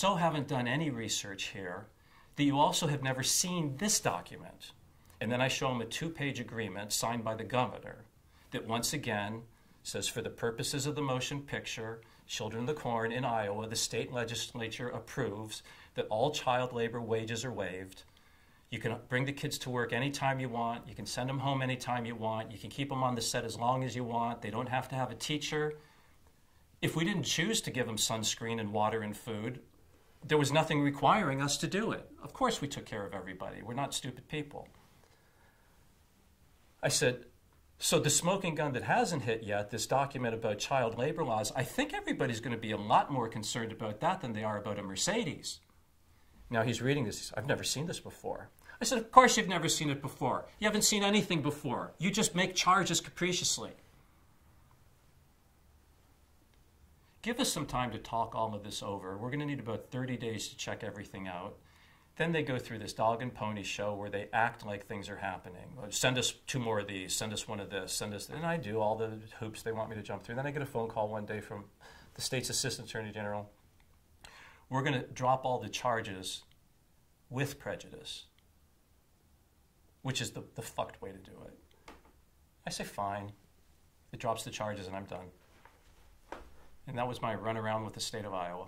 so haven't done any research here that you also have never seen this document. And then I show them a 2-page agreement signed by the governor that once again says, for the purposes of the motion picture, Children of the Corn in Iowa, the state legislature approves that all child labor wages are waived. You can bring the kids to work anytime you want. You can send them home anytime you want. You can keep them on the set as long as you want. They don't have to have a teacher. If we didn't choose to give them sunscreen and water and food, there was nothing requiring us to do it. Of course we took care of everybody. We're not stupid people. I said, so the smoking gun that hasn't hit yet, this document about child labor laws, I think everybody's going to be a lot more concerned about that than they are about a Mercedes. Now he's reading this. I've never seen this before. I said, of course you've never seen it before. You haven't seen anything before. You just make charges capriciously. Give us some time to talk all of this over. We're going to need about 30 days to check everything out. Then they go through this dog and pony show where they act like things are happening. Send us 2 more of these, send us 1 of this, send us... And I do all the hoops they want me to jump through. Then I get a phone call one day from the state's assistant attorney general. We're going to drop all the charges with prejudice, which is the fucked way to do it. I say, fine. It drops the charges and I'm done. And that was my runaround with the state of Iowa.